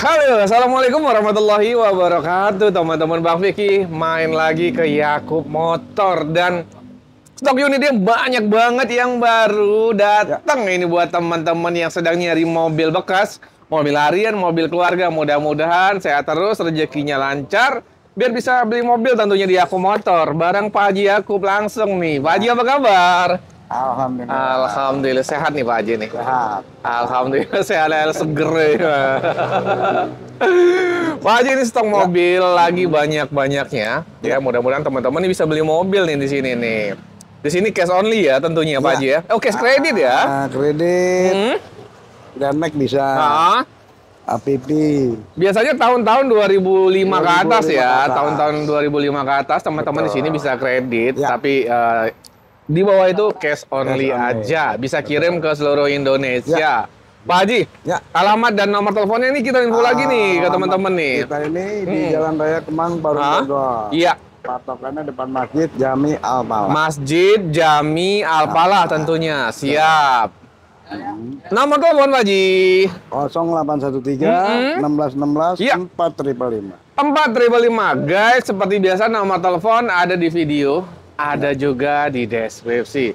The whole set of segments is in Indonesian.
Halo, assalamualaikum warahmatullahi wabarakatuh teman-teman. Bang Vicky main lagi ke Yakub Motor dan stok unitnya banyak banget yang baru datang ya. Ini buat teman-teman yang sedang nyari mobil bekas, mobil harian, mobil keluarga. Mudah-mudahan sehat terus, rezekinya lancar, biar bisa beli mobil tentunya di Yakub Motor. Bareng Pak Haji Yakub langsung nih. Pak Haji, apa kabar? Alhamdulillah. Alhamdulillah sehat nih Pak Haji nih. Sehat. Alhamdulillah sehat, seger ya. Pak Haji, ini stok mobil lagi banyak-banyaknya. Ya, mudah-mudahan teman-teman bisa beli mobil nih di sini nih. Di sini cash only ya tentunya Pak Haji ya. Oh, cash kredit ya? Kredit. Grand Max bisa. APV. Biasanya tahun-tahun 2005 ke atas ya. Tahun-tahun 2005 ke atas teman-teman di sini bisa kredit, tapi di bawah itu cash only aja, bisa kirim ke seluruh Indonesia. Pak Haji, alamat dan nomor teleponnya ini kita info lagi nih ke teman-teman nih. Kita ini di Jalan Raya Kemang, Taruna. Iya. Patokannya depan Masjid Jami Al-Falah. Masjid Jami Al-Falah tentunya. Siap. Nomor telepon Pak Haji. 0813 16 16 45. Guys, seperti biasa nomor telepon ada di video. Ada juga di deskripsi.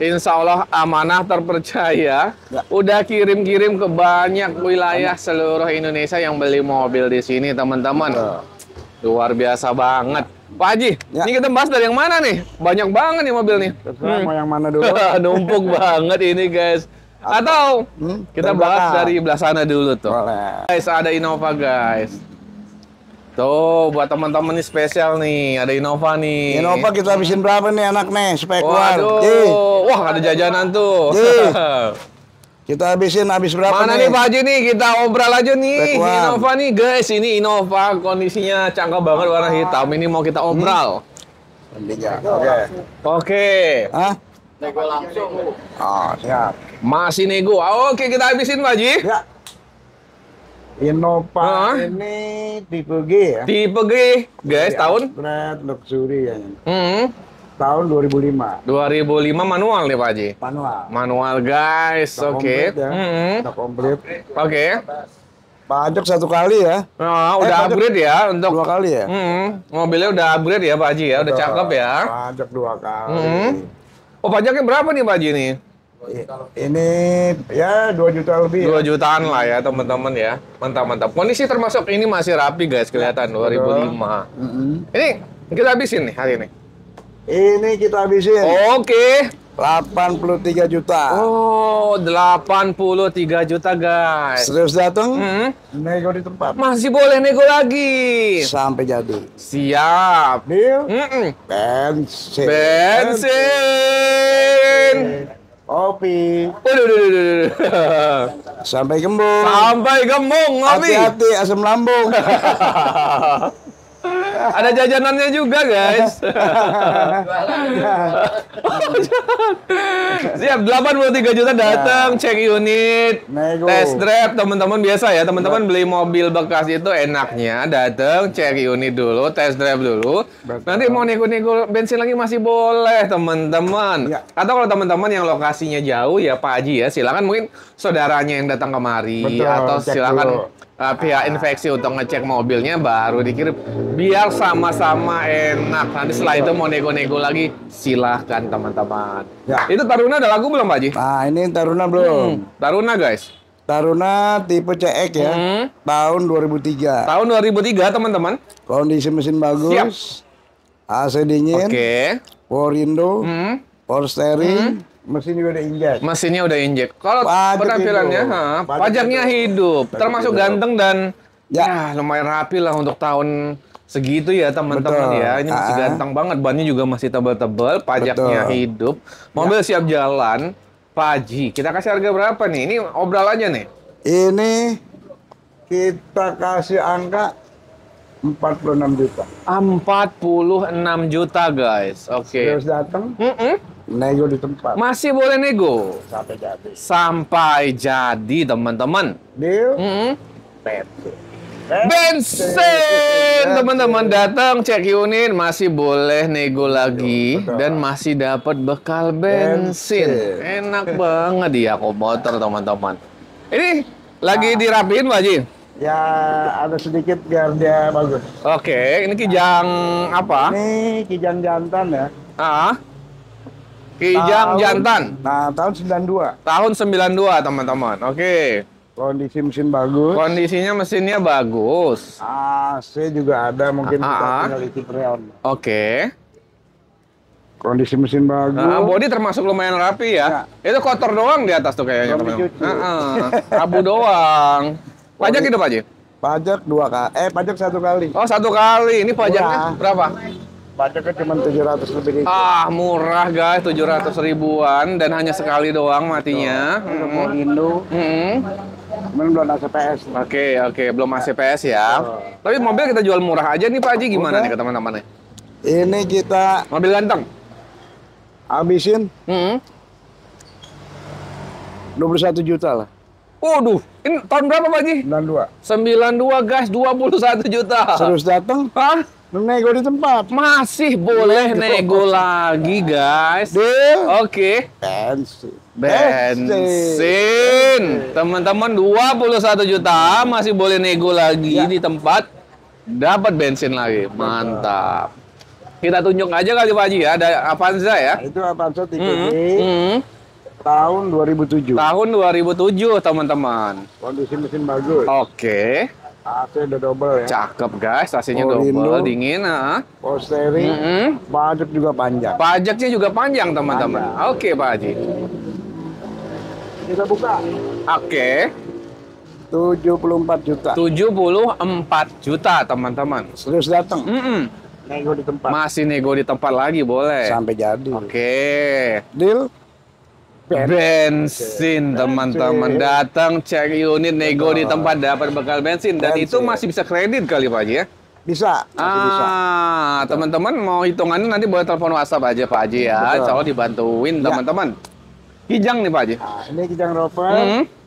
Insya Allah amanah, terpercaya. Udah kirim-kirim ke banyak wilayah seluruh Indonesia yang beli mobil di sini, teman-teman. Luar biasa banget. Pak Haji, ini kita bahas dari yang mana nih? Banyak banget nih mobil nih. Mau yang mana dulu? Numpuk banget ini, guys. Atau kita bahas dari belah sana dulu tuh. Boleh. Guys, ada Innova, guys. Tuh, buat teman-teman ini spesial nih, ada Innova nih. Innova kita habisin berapa nih anak nih, supaya keluar. Wah, ada jajanan tuh. Kita habis berapa mana nih? Mana nih Pak Haji nih, kita obral aja nih. Innova nih guys, ini Innova kondisinya cakep banget warna hitam. Ini mau kita obral. Oke. Nego langsung. Oh, siap. Masih nego. Oke, kita habisin Pak Haji. Innova ini tipe G ya? Tipe G, guys, tahun? Luxury ya. Tahun 2005. 2005 manual nih Pak Haji? Manual. Manual guys, oke. Udah komplit. Oke. Pajak satu kali ya? Udah upgrade ya untuk dua kali ya? Mobilnya udah upgrade ya Pak Haji ya, udah cakep ya. Pajak dua kali. Oh, pajaknya berapa nih Pak Haji nih? Ini ya 2 juta lebih. 2 jutaan lah ya teman-teman ya. Mantap-mantap. Kondisi termasuk ini masih rapi guys, kelihatan 2005. Ini kita habisin nih hari ini. Ini kita habisin. Oke. 83 juta. Oh, 83 juta guys. Terus datang? Nego di tempat. Masih boleh nego lagi. Sampai jadi. Siap. Deal. Bensin. Kopi. Sampai gembung. Sampai gembung, ngopi. Hati-hati asam lambung. Ada jajanannya juga, guys. Siap, 83 juta datang, cek unit, test drive, teman-teman biasa ya. Teman-teman beli mobil bekas itu enaknya datang, cek unit dulu, test drive dulu. Nanti mau nego-nego bensin lagi masih boleh, teman-teman. Atau kalau teman-teman yang lokasinya jauh ya Pak Haji ya, silakan mungkin saudaranya yang datang kemari. Atau silakan pihak infeksi untuk ngecek mobilnya baru dikirim. Biar sama-sama enak. Nanti setelah itu mau nego-nego lagi, silahkan teman-teman. Itu Taruna ada lagu belum Pak Haji? Nah, ini Taruna belum. Taruna guys. Taruna tipe CX ya. Tahun 2003. Tahun 2003 teman-teman. Kondisi mesin bagus. Siap. AC dingin. Oke. Power window. Power steering. Mesinnya udah injek. Mesinnya udah injek. Kalau penampilannya, pajaknya hidup. Termasuk ganteng dan ya lumayan rapi lah untuk tahun segitu ya teman-teman ya. Ini masih ganteng banget, bannya juga masih tebal-tebal, pajaknya hidup, mobil siap jalan. Pak Haji, kita kasih harga berapa nih? Ini obral aja nih. Ini kita kasih angka 46 juta. 46 juta guys. Oke. Terus datang. Nego di tempat. Masih boleh nego. Sampai jadi. Sampai jadi teman-teman. Deal. Bensin teman-teman datang cek unit masih boleh nego lagi dan masih dapat bekal bensin. Enak banget di Yakub Motor teman-teman. Ini lagi dirapiin Pak Haji. Ya, ada sedikit biar dia bagus. Oke, ini Kijang apa? Ini Kijang jantan ya. Ah, Kijang jantan. Nah, tahun 92. Tahun 92, teman-teman. Oke. Kondisi mesin bagus. Kondisinya mesinnya bagus. AC juga ada, mungkin kita tinggal ikut reon. Oke. Kondisi mesin bagus. Nah, bodi termasuk lumayan rapi ya. Nah. Itu kotor doang di atas tuh kayaknya, teman-teman. Abu doang. Pajak hidup aja? Pajak 2 kali. Pajak 1 kali. Oh, 1 kali. Ini pajaknya berapa? Pajaknya cuma 700 lebih dikit. Ah, murah guys, 700 ribuan dan hanya sekali doang matinya. Nomor induk. Cuman belum ACPS. Oke, belum ACPS ya. Tapi mobil kita jual murah aja nih Pak Haji, gimana nih ke teman-teman nih? Ini kita mobil ganteng. Habisin. 21 juta lah. Waduh, ini tahun berapa Pak Haji? 92 guys, 21 juta. Terus datang? Hah? Nego di tempat. Masih boleh nego lagi guys. Oke. Bensin. Teman-teman 21 juta masih boleh nego lagi di tempat. Dapat bensin lagi. Mantap. Kita tunjuk aja kali Pak Haji ya, ada Avanza ya. Itu Avanza 3D. Tahun 2007. Tahun 2007, teman-teman. Kondisi mesin bagus. Oke. AC udah double ya. Cakep guys, AC-nya double, dingin. Power steering. Pajak juga panjang. Pajaknya juga panjang, teman-teman. Oke, Pak Haji. Kita buka. Oke. 74 juta. 74 juta, teman-teman. Terus datang. Nego di tempat. Masih nego di tempat lagi, boleh. Sampai jadi. Oke. Deal. Bensin, teman-teman. Datang cek unit, nego di tempat, dapat bekal bensin. Dan itu masih bisa kredit kali Pak Haji ya? Bisa. Teman-teman mau hitungannya nanti boleh telepon WhatsApp aja Pak Haji ya. Insya Allah dibantuin teman-teman. Kijang nih Pak Haji. Ini Kijang Rover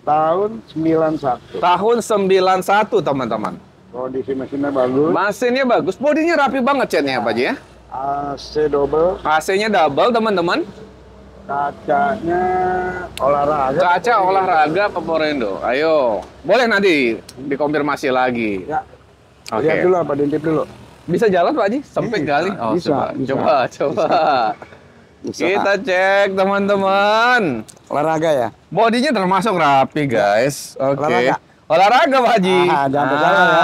tahun 91. Tahun 91, teman-teman. Kondisi mesinnya bagus. Mesinnya bagus, bodinya rapi banget catnya Pak Haji ya. AC double. AC-nya double, teman-teman. Kacanya olahraga. Kaca olahraga Peporendo. Ayo, boleh nanti dikonfirmasi lagi. Ya. Oke. Lihat dulu apa diintip dulu. Bisa jalan Pak Haji? Sempit kali. Oh, bisa, coba. Bisa. Kita cek teman-teman. Olahraga ya. Bodinya termasuk rapi guys. Oke. Olahraga Pak Haji. Jangan salah ya.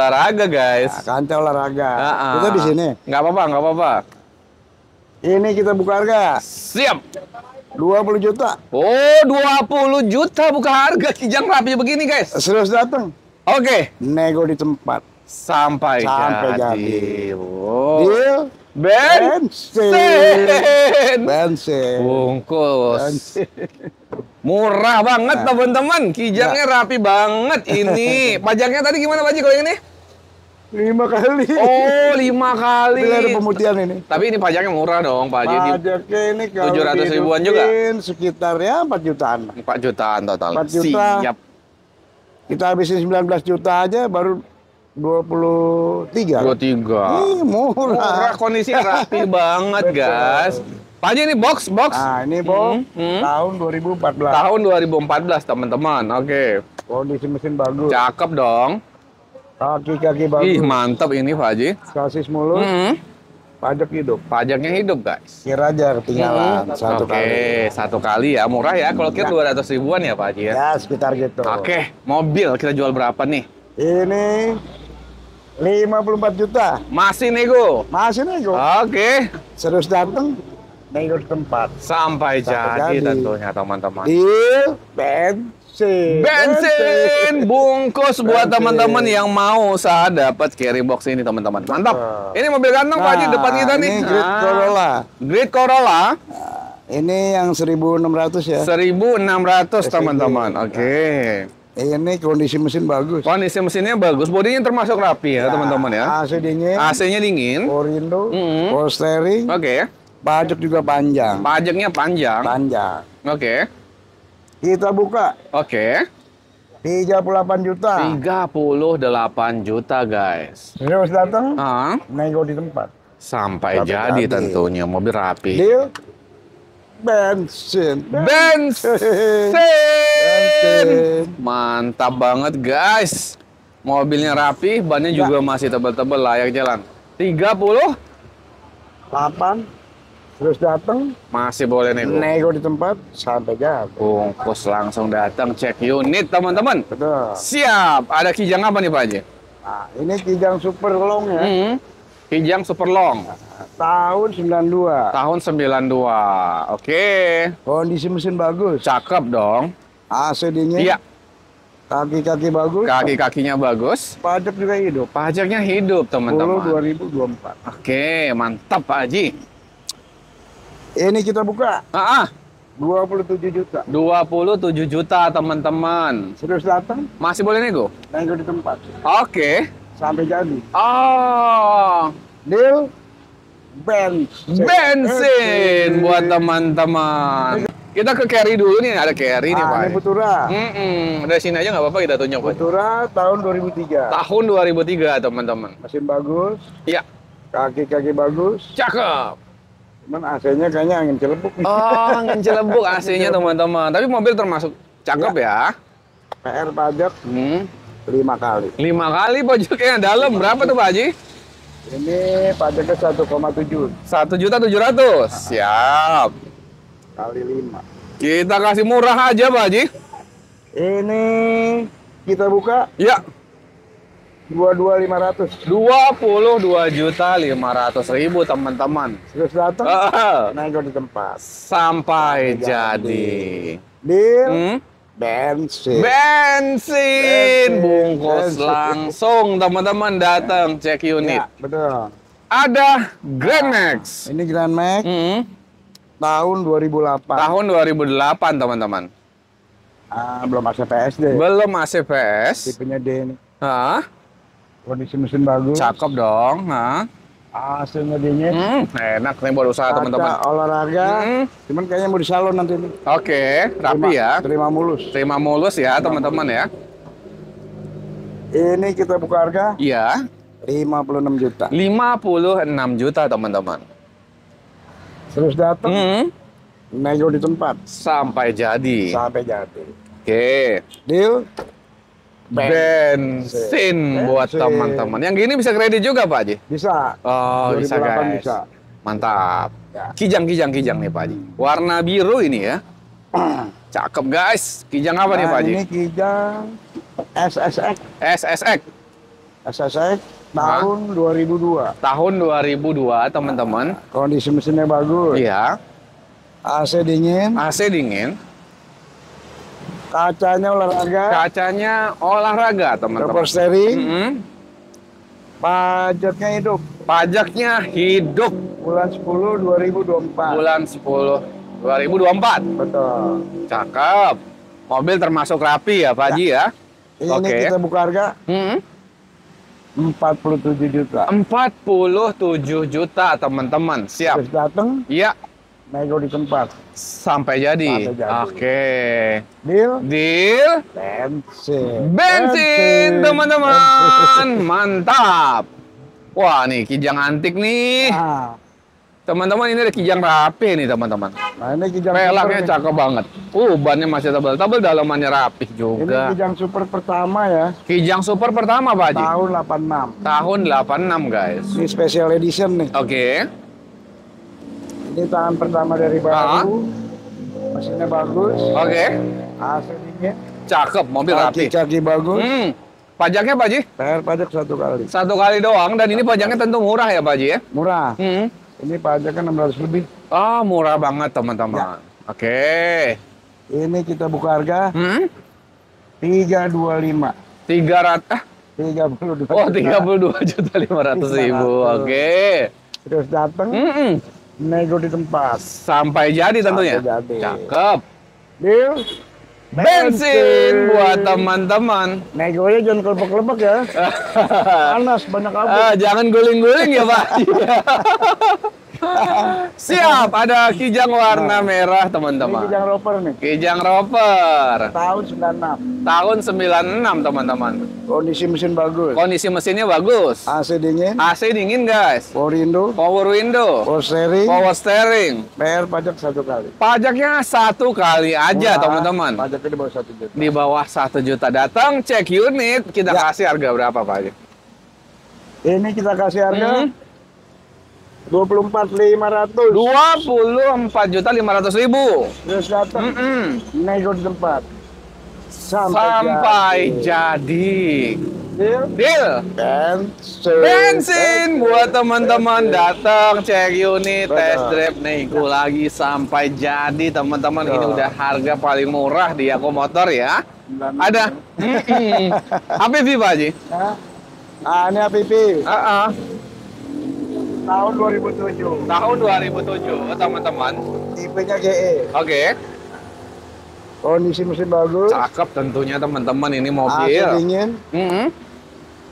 Olahraga guys. Nah, kaca olahraga. Kita di sini. Nggak apa-apa. Ini kita buka harga. Siap. 20 juta. Oh, 20 juta buka harga. Kijang rapi begini, guys. Serius datang. Oke. Nego di tempat. Sampai jadi. Deal. Bensin. Bungkus. Murah banget, teman-teman. Kijangnya rapi banget ini. Pajaknya tadi gimana, Pak Haji, kalau ini? 5 kali. Oh, 5 kali. Bila ada pemutihan ini. Tapi ini pajaknya murah dong, Pak Haji. Pajaknya ini kalau 700 ribuan juga. Sekitar ya 4 jutaan. 4 jutaan total. 4 juta. Siap. Kita habisin 19 juta aja, baru 23. 23. Ih, murah. Kondisi rapi banget, guys. Pak Haji ini box. Nah, ini box tahun 2014. Tahun 2014, teman-teman. Oke. Kondisi mesin bagus. Cakep dong. Kaki-kaki bagus. Ih, mantap ini Pak Haji. Kasis mulus. Pajak hidup. Pajaknya hidup guys. Kira aja ketinggalan. 1 kali. Oke, 1 kali ya. Murah ya. Kalau kira 200 ribuan ya Pak Haji ya. Ya, sekitar gitu. Oke, mobil kita jual berapa nih? Ini 54 juta. Masih nego. Oke. Serius datang. Nego tempat. Sampai jadi tentunya teman-teman. Deal. Bensin bungkus buat teman-teman yang mau usaha dapat carry box ini teman-teman. Mantap. Ini mobil ganteng Pak Haji depan kita nih. Ini Corolla. Ini yang 1.600 ya. 1.600 teman-teman. Oke. Ini kondisi mesin bagus. Kondisi mesinnya bagus. Bodinya termasuk rapi ya teman-teman ya. AC dingin. AC-nya dingin. Power window. Power steering. Oke. Pajak juga panjang. Pajaknya panjang. Oke. Kita buka. Oke. 38 juta. 38 juta, guys. Terus datang. Nego di tempat. Sampai jadi tentunya mobil rapi. Deal. Bensin. Mantap banget, guys. Mobilnya rapi, bannya juga masih tebal-tebal, layak jalan. 38 terus datang. Masih boleh nego. Nego di tempat sampai jam. Bungkus langsung datang cek unit, teman-teman. Betul. Siap. Ada Kijang apa nih, Pak Haji? Nah, ini Kijang Super Long ya. Kijang Super Long. Tahun 92. Tahun 92. Oke. Kondisi mesin bagus. Cakep dong. AC dingin. Iya. Kaki-kaki bagus. Kaki-kakinya bagus. Pajak juga hidup. Pajaknya hidup, teman-teman. 2024. Oke, mantap Pak Haji. Ini kita buka. 27 juta. 27 juta, teman-teman. Terus datang? Masih boleh nego? Nego di tempat. Oke. Sampai jadi. Oh. Deal bensin buat teman-teman. Kita ke Carry dulu nih, ada Carry nih Pak. Ini Futura. Dari sini aja nggak apa-apa kita tunjuk. Futura tahun 2003. Tahun 2003 teman-teman. Mesin bagus. Iya. Kaki-kaki bagus. Cakep. Cuman AC-nya kayaknya angin celebuk. Oh, angin celebuk AC-nya teman-teman. Tapi mobil termasuk cakep ya. PR pajak 5 kali. 5 kali pajaknya dalam. Berapa tuh Pak Haji? Ini pajaknya 1,7. 1.700.000. Siap. Kali 5. Kita kasih murah aja Pak Haji. Ini kita buka. Ya. 22.500. 22.500.000 teman-teman. Terus datang. Naik di tempat. Sampai jadi. Deal. Bensin. Bungkus langsung teman-teman datang cek unit. Ya, betul. Ada Grand Max. Ini Grand Max. Tahun 2008. Tahun 2008, teman-teman. Belum ACPS deh. Belum ACPS. Tipenya D ini. Kondisi mesin bagus. Cakep dong. Hasilnya D-nya. Enak nih buat usaha, teman-teman. Olahraga. Cuman kayaknya mau di salon nanti. Oke, rapi ya. Terima mulus. Terima mulus ya, teman-teman ya. Ini kita buka harga. Iya. 56 juta. 56 juta, teman-teman. Terus datang, nego di tempat. Sampai jadi. Sampai jadi. Oke. Deal. Bensin buat teman-teman. Yang gini bisa kredit juga Pak Haji? Bisa. Oh, bisa guys. Bisa. Mantap. Ya. Kijang nih Pak Haji. Warna biru ini ya. Cakep guys. Kijang apa nih Pak Haji? Ini Kijang SSX. Tahun 2002. Tahun 2002, teman-teman. Kondisi mesinnya bagus. Iya. AC dingin. Kacanya olahraga. Teman-teman. Double steering. Pajaknya hidup. Bulan 10 2024. Bulan 10 2024. Betul. Cakep. Mobil termasuk rapi ya, Pak Haji ya. Ini kita buka harga. 47 juta. 47 juta, teman-teman. Siap. Terus datang? Iya. Nego di tempat. Sampai jadi. Oke. Deal. Bensin, teman-teman. Mantap. Wah, nih Kijang antik nih. Teman-teman, ini ada Kijang rapi nih, teman-teman. Nah, ini Kijang pelaknya cakep banget. Bannya masih tebal-tebal, dalamannya rapi juga. Ini Kijang Super pertama ya. Kijang Super pertama, Pak Haji. Tahun 86. Tahun 86, guys. Ini special edition nih. Oke. Ini tahun pertama dari baru. Mesinnya bagus. Oke. AC dingin. Cakep, mobil rapi. Kaki-kaki bagus. Pajaknya, Pak Haji? Bayar pajak 1 kali. 1 kali doang, dan ini pajaknya tentu murah ya, Pak Haji ya? Murah. Ini pajaknya 600 lebih. Oh, murah banget, teman-teman. Ya. Oke. Ini kita buka harga. 325. 32. Oh, 32.500.000. Oke. Terus datang. Nego di tempat. Sampai jadi tentunya. Sampai jadi. Cakep. Deal. Bensin buat teman-teman. Negonya jangan kelebek-kelebek ya. Panas, banyak abu. Jangan guling-guling ya Pak. Siap, ada Kijang warna merah, teman-teman. Kijang Rover nih. Kijang Rover. Tahun 96. Tahun 96, teman-teman. Kondisi mesin bagus. Kondisi mesinnya bagus. AC dingin. AC dingin, guys. Power window. Power window. Power steering. Power steering. PR pajak 1 kali. Pajaknya 1 kali aja, teman-teman. Pajaknya di bawah 1 juta. Di bawah 1 juta. Datang cek unit, kita kasih harga berapa, Pak Haji? Ini kita kasih harga 24.500. 24.500.000. Terus datang, nego di tempat. Sampai jadi. Deal. Bensin buat teman-teman datang cek unit, test drive, nego lagi sampai jadi, teman-teman. Ini udah harga paling murah di Yakub Motor ya. Ada. APV Pak Haji. Ini APV. Tahun 2007. Tahun 2007, teman-teman. Tipenya GE. Oke. Kondisi mesin bagus. Cakep tentunya, teman-teman, ini mobil. AC dingin.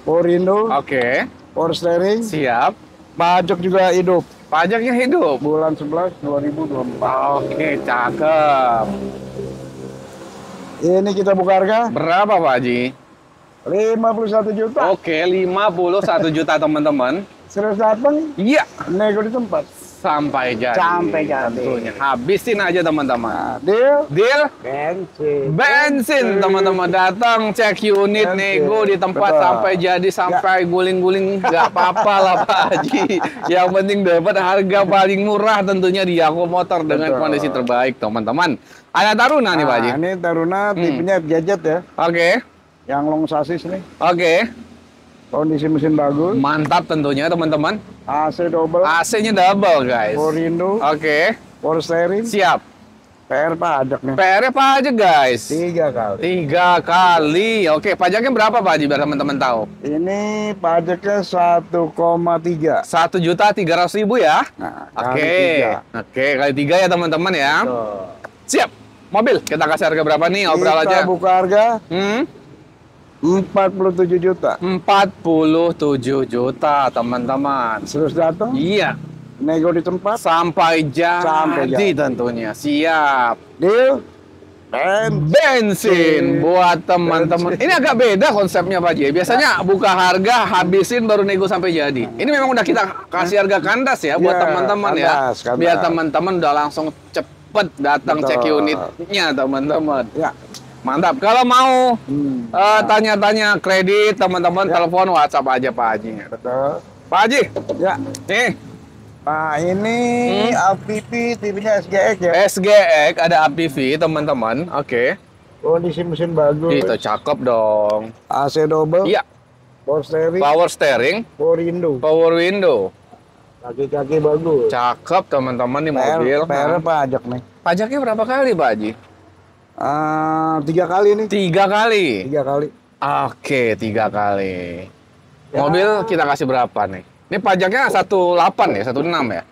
Power window. Oke. Power steering. Siap. Pajak juga hidup. Pajaknya hidup. Bulan 11 2024. Oke, cakep. Ini kita buka harga. Berapa, Pak Haji? 51 juta. Oke, 51 juta, teman-teman. Serius datang? Iya. Nego di tempat. Sampai jadi. Sampai jadi. Tentunya. Habisin aja, teman-teman. Deal. Deal. Bensin. Bensin, teman-teman. Datang cek unit, nego di tempat. Betul. Sampai jadi, sampai guling-guling. Gak apa-apa lah, Pak Haji. Yang penting dapat harga paling murah tentunya di Yakub Motor dengan kondisi terbaik, teman-teman. Ada Taruna nih, Pak Haji. Ini Taruna, tipenya FJZ ya. Oke. Yang long sasis nih. Oke. Kondisi mesin bagus. Mantap tentunya, teman-teman. AC double. AC-nya double, guys. Power window. Oke. Power steering. Siap. PR pajak nih. PR pajak, guys. 3 kali. 3 kali. Oke, pajaknya berapa, Pak Haji, biar teman-teman tahu? Ini pajaknya 1,3. 1.300.000 ya? Nah, oke. Oke, kali 3 ya, teman-teman ya. Betul. Siap. Mobil, kita kasih harga berapa nih? Obrol aja. Kita buka harga. 47 juta. 47 juta, teman-teman. Terus datang? Iya. Nego di tempat? Sampai jadi. Sampai jadi tentunya. Siap. Deal. Bensin buat teman-teman. Ini agak beda konsepnya, Pak Haji. Biasanya buka harga, habisin, baru nego sampai jadi. Ini memang udah kita kasih harga kandas ya buat teman-teman ya. Biar teman-teman udah langsung cepet datang cek unitnya, teman-teman. Ya. Mantap. Kalau mau tanya-tanya kredit, teman-teman telepon WhatsApp aja Pak Haji. Betul. Pak Haji. Ya. Nih. Nah, ini APV, tipenya SGX ya. SGX, ada APV, teman-teman. Oke. Kondisi mesin bagus. Itu cakep dong. AC double. Iya. Power steering. Power steering. Power window. Power window. Kaki-kaki bagus. Cakep, teman-teman, nih mobil. PR pajak nih. Pajaknya berapa kali, Pak Haji? 3 kali nih. 3 kali. 3 kali. Oke, 3 kali. Ya. Mobil kita kasih berapa nih? Ini pajaknya 1,8 ya, 1,6 ya.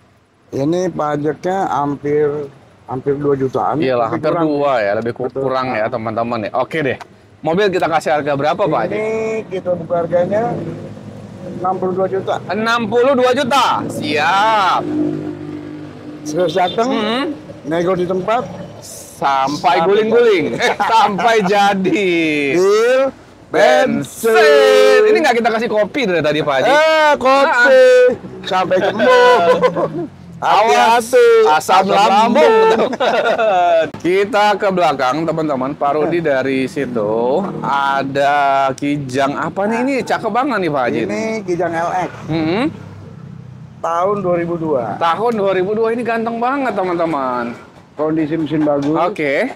Ini pajaknya hampir 2 jutaan. Iyalah, hampir 2 ya, lebih kurang ya, teman-teman ya. Oke deh. Mobil kita kasih harga berapa, Pak Haji? Ini kita buka harganya 62 juta. 62 juta. Siap. Terus datang. Nego di tempat. Sampai guling-guling, sampai jadi. Bensin. Ini nggak kita kasih kopi dari tadi, Pak Haji. Kopi. Sampai gemuk. Hati-hati. Asam lambung. Kita ke belakang, teman-teman. Pak Rudi dari situ. Ada Kijang apa nih? Ini cakep banget nih, Pak Haji. Ini Kijang LX. Tahun 2002. Tahun 2002, ini ganteng banget, teman-teman. Kondisi mesin bagus. Oke.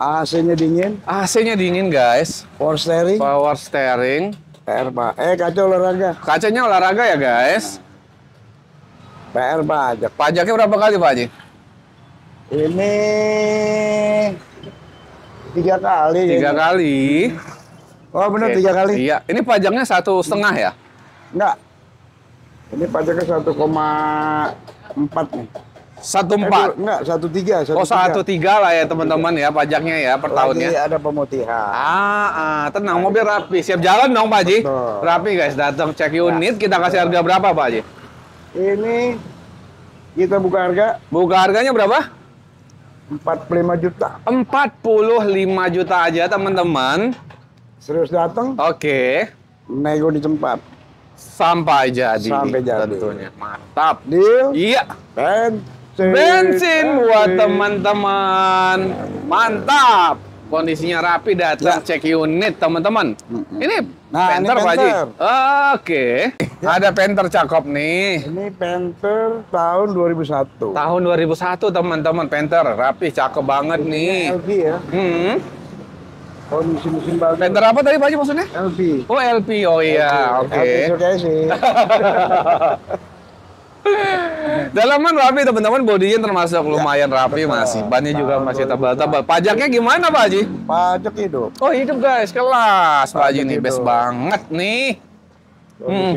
AC-nya dingin. AC-nya dingin, guys. Power steering. Power steering. PR Pak. Kaca olahraga. Kacanya olahraga ya, guys. PR pajak. Pajaknya berapa kali, Pak Haji? Ini 3 kali. 3 kali. Oh, benar 3 kali. Iya. Ini pajaknya 1,5 ya? Enggak. Ini pajaknya 1,4 nih. 1,4? Enggak, 1,3. 1,3 lah ya, teman-teman ya, pajaknya ya per tahunnya. Lagi ada pemutihan. Tenang, mobil rapi. Siap jalan dong, Pak Haji. Rapi, guys. Datang cek unit, kita kasih harga berapa, Pak Haji? Ini Kita buka harga. Buka harganya berapa? 45 juta. 45 juta aja, teman-teman. Serius datang? Oke. Nego di tempat. Sampai jadi. Sampai jadi. Tentunya. Mantap. Deal. Iya. Bensin buat teman-teman. Mantap. Kondisinya rapi, datang cek unit, teman-teman. Ini Panter, Pak Haji. Oke. Ada Panter cakep nih. Ini Panter tahun 2001. Tahun 2001, teman-teman. Panter rapi, cakep banget nih. LV ya. Kondisi mesin bagus. Panter apa tadi, Pak Haji, maksudnya? LV. Oh, LV. Oh iya, oke. Dalaman rapi, teman-teman, bodinya termasuk lumayan rapi, masih bannya juga masih tebal-tebal. Pajaknya gimana, Pak Haji? Pajak hidup. Oh, hidup, guys, kelas. Pak Haji nih best banget nih.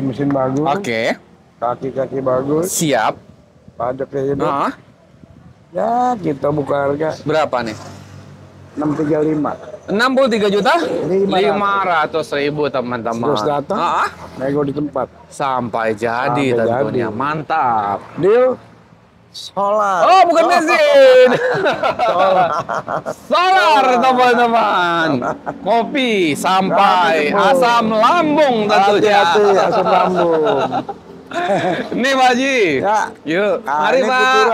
Mesin bagus. Oke. Kaki-kaki bagus. Siap. Pajaknya hidup. Ya, kita buka harga. Berapa nih? 635. 63.500.000, teman-teman. Terus datang, nego di tempat. Sampai jadi, tentunya. Mantap. Deal. Solar. Oh, bukan bensin. Solar. Solar, teman-teman. Kopi sampai asam lambung, tentunya. Hati-hati, asam lambung. Nih, Pak Haji. Yuk, mari, Pak.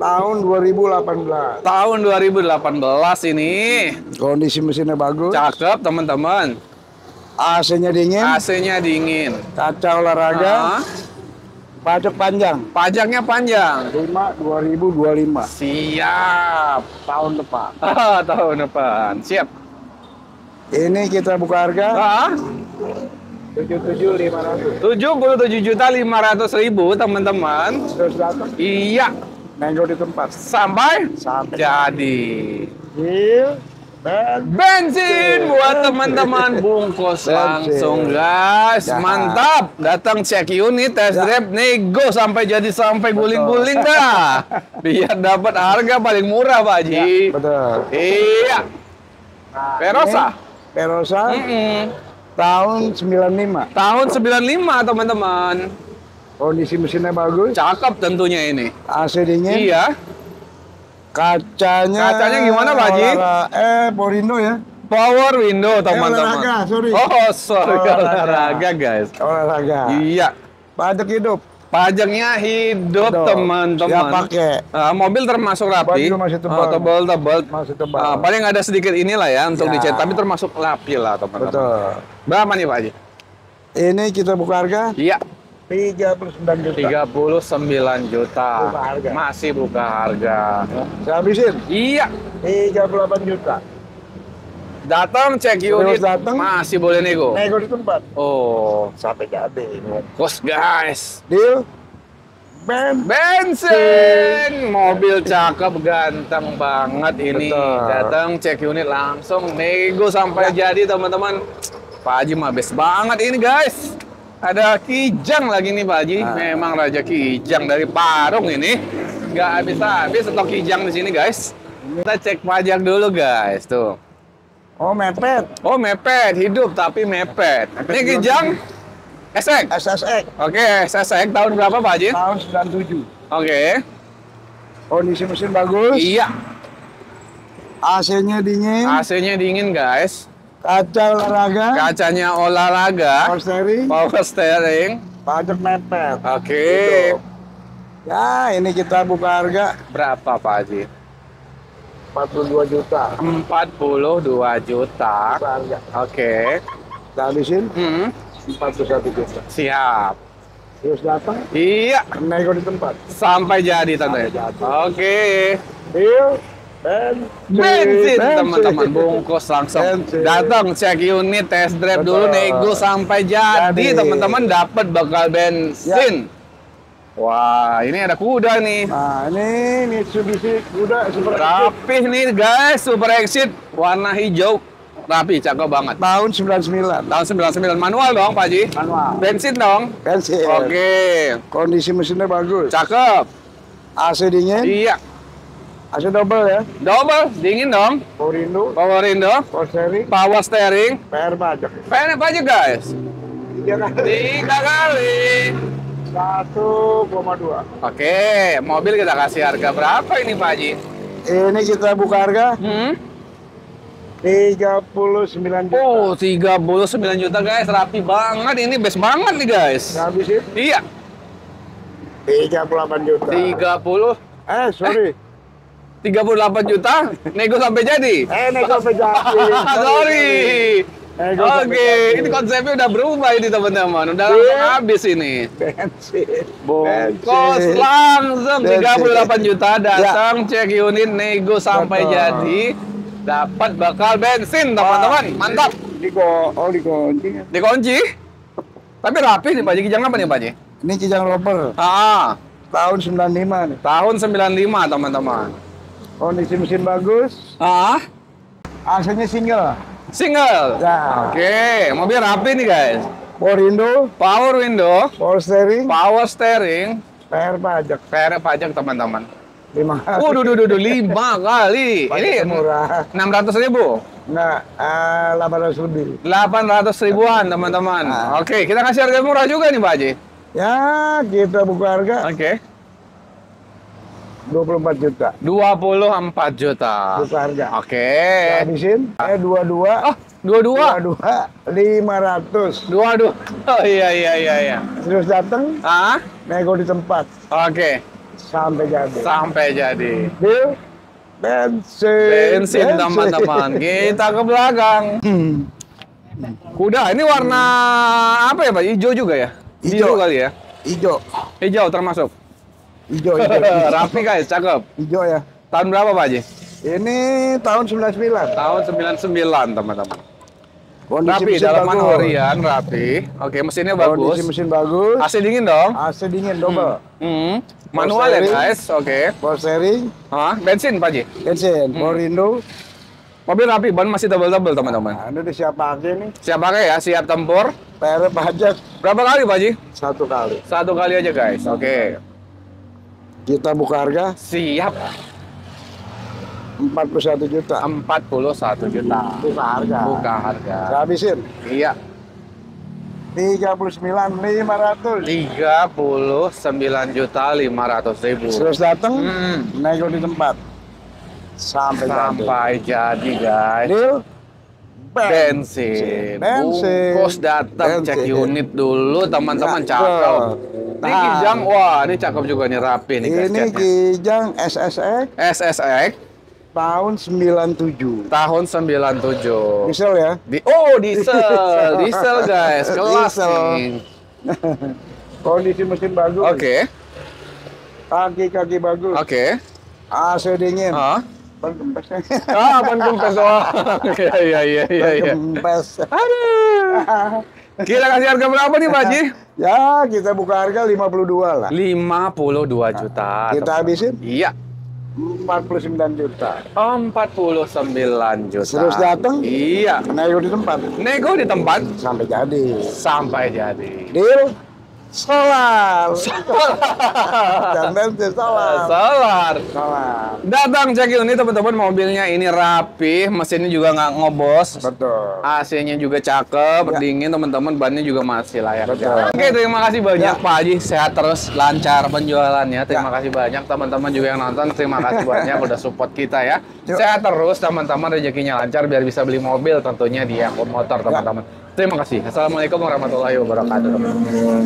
Tahun 2018. Tahun 2018 ini. Kondisi mesinnya bagus. Cakep, teman-teman. AC-nya dingin. AC-nya dingin. Kaca olahraga. Pajak panjang. Pajaknya panjang. 5 2025. Siap. Tahun depan. Tahun depan. Siap. Ini kita buka harga. 77.500. 77.500.000, teman-teman. Iya. Nego di tempat. Sampai jadi. Bensin buat teman-teman. Bungkus langsung, guys. Mantap. Datang cek unit, test drive, nego sampai jadi, sampai guling-guling dah. Biar dapat harga paling murah, Pak Haji. Betul. Iya. Perosa. Tahun 95. Tahun 95, teman-teman. Kondisi mesinnya bagus. Cakep tentunya ini. AC dingin. Iya. Kacanya gimana, Pak Haji? Power window ya. Power window, teman-teman. Olahraga, sorry. Oh, sorry. Olahraga, guys. Olahraga. Iya. Pajak hidup. Pajaknya hidup, teman-teman. Ya, pakai. Mobil termasuk rapi. Masih tebal. Tebal. Masih tebal. Paling ada sedikit inilah ya untuk dicat, tapi termasuk rapi lah, teman-teman. Betul. Berapa nih, Pak Haji? Ini kita buka harga. Iya. 39 juta. Buka masih buka harga. Saya habisin. Iya. 38 juta. Datang cek unit. Masih boleh nego. Nego di tempat. Oh, sampai jadi. Bos, guys. Deal. Bensin. Mobil cakep, ganteng banget ini. Datang cek unit langsung nego sampai jadi, teman-teman. Pak Haji mah best banget ini, guys. Ada Kijang lagi nih, Pak Haji. Memang raja Kijang dari Parung ini. Nggak habis-habis stok Kijang di sini, guys. Kita cek pajak dulu, guys. Tuh. Oh, mepet. Oh, mepet. Hidup tapi mepet. Ini Kijang SX. SSX. Oke, SSX. Tahun berapa, Pak Haji? Tahun 97. Oke. Kondisi mesin bagus. Iya. AC-nya dingin. AC-nya dingin, guys. Kaca olahraga. Kacanya olahraga. Power steering. Pajak mepet. Oke. Ya, ini kita buka harga. Berapa, Pak Haji? 42 juta. 42 juta. Oke. Kita habisin. 41 juta. Siap. Terus datang? Iya. Nego di tempat. Sampai jadi, tante. Oke. Deal. Bensin, teman-teman. Bungkus langsung. Datang cek unit, test drive dulu, nego sampai jadi, teman-teman. Dapat bakal bensin. Wah, ini ada kuda nih. Nah, ini Mitsubishi Kuda Super Rapih nih, guys. Super Exit warna hijau. Rapi, cakep banget. Tahun 99. Tahun 99. Manual dong, Pak Haji? Manual. Bensin dong? Bensin. Oke. Kondisi mesinnya bagus. Cakep. AC dingin? Iya. AC double ya? Double, dingin dong. Power window. Power steering. PR pajak. PR pajak, guys. 3 kali. 1,2. Oke, mobil kita kasih harga berapa ini Pak Haji? Ini kita buka harga 39 juta. Oh, 39 juta guys, rapi banget. Ini best banget nih guys. Habis itu? Iya. 38 juta. 38 juta, nego sampai jadi? Nego sampai jadi. Sorry. Oke, ini konsepnya udah berubah ini teman-teman. Udah habis ini. Bensin. Bongkos langsung 38 juta, datang cek unit, nego sampai jadi. Dapat bakal bensin teman-teman. Mantap. Dikunci. Dikunci? Tapi rapi nih Pak Haji, Kijang apa nih Pak Haji? Ini Kijang Loper. Ah. Tahun 95 nih. Tahun 95 teman-teman. Kondisi mesin bagus. Ah. AC-nya single. Single. Ya. Oke, mobil rapi nih guys. Power window, power steering, PR pajak teman-teman. 5 kali. Waduh, 5 kali. Ini murah. 600.000. Nah, 800 lebih. 800 ribuan teman-teman. Nah. Oke, kita kasih harga murah juga nih Pak Haji. Ya, kita buka harga. Oke. 24 juta. 24 juta. Buka harga. Oke. Habisin. 22. Oh, 22. 500. 22. Oh iya. Terus datang. Ah? Nego di tempat. Oke. Sampai jadi. Bil? Bensin teman-teman. Kita ke belakang. Kuda. Ini warna apa ya Pak? Hijau juga ya? Hijau kali ya? Hijau termasuk? Hijau. Rapi guys, cakep. Hijau ya. Tahun berapa Pak Haji? Ini tahun 99. Tahun 99 teman-teman. Rapi, dalaman horian, rapi. Oke, mesinnya bagus. Mesin bagus. AC dingin dong? AC dingin, double. Manual ya guys, oke. Power steering. Bensin Pak Haji? Bensin, power window. Mobil rapi, ban masih tebal-tebal teman-teman. Ini siap pakai nih. Siap pakai ya, siap tempur. PR pajak. Berapa kali Pak Haji? 1 kali. 1 kali aja guys, oke. Kita buka harga. Siap. 41 juta. 41 juta. Buka harga. Habisin. Iya. 39.500. 39.500.000. Terus datang. Nego di tempat. Sampai jadi guys. Deal. Bensin. Bungkus datang cek unit dulu teman-teman. Cakep. Ini Kijang, wah ini cakep juga nih, rapi nih. Ini Kijang SSX. Tahun 97. Tahun 97. Diesel ya? Diesel guys, kelas nih. Kondisi mesin bagus. Oke. Kaki-kaki bagus. Oke. AC dingin. Ban kempesnya. Ban kempes doang. Iya. Kempes. Aduh. Kita kasih harga berapa nih Pak Haji? Ya, kita buka harga 52 lah. 52 juta. Kita habisin? Iya. 49 juta. 49 juta. Terus datang? Iya. Nego di tempat. Nego di tempat? Sampai jadi. Deal? Solar. Datang cek unit teman-teman, mobilnya ini rapi, mesinnya juga nggak ngobos. Betul. AC-nya juga cakep, dingin teman-teman, bannya juga masih layak. Betul. Oke, terima kasih banyak Pak Haji, sehat terus, lancar penjualannya. Terima kasih banyak teman-teman juga yang nonton, terima kasih banyak udah support kita ya. Sehat terus teman-teman, rezekinya lancar biar bisa beli mobil tentunya di Yakub Motor teman-teman. Terima kasih. Assalamualaikum warahmatullahi wabarakatuh.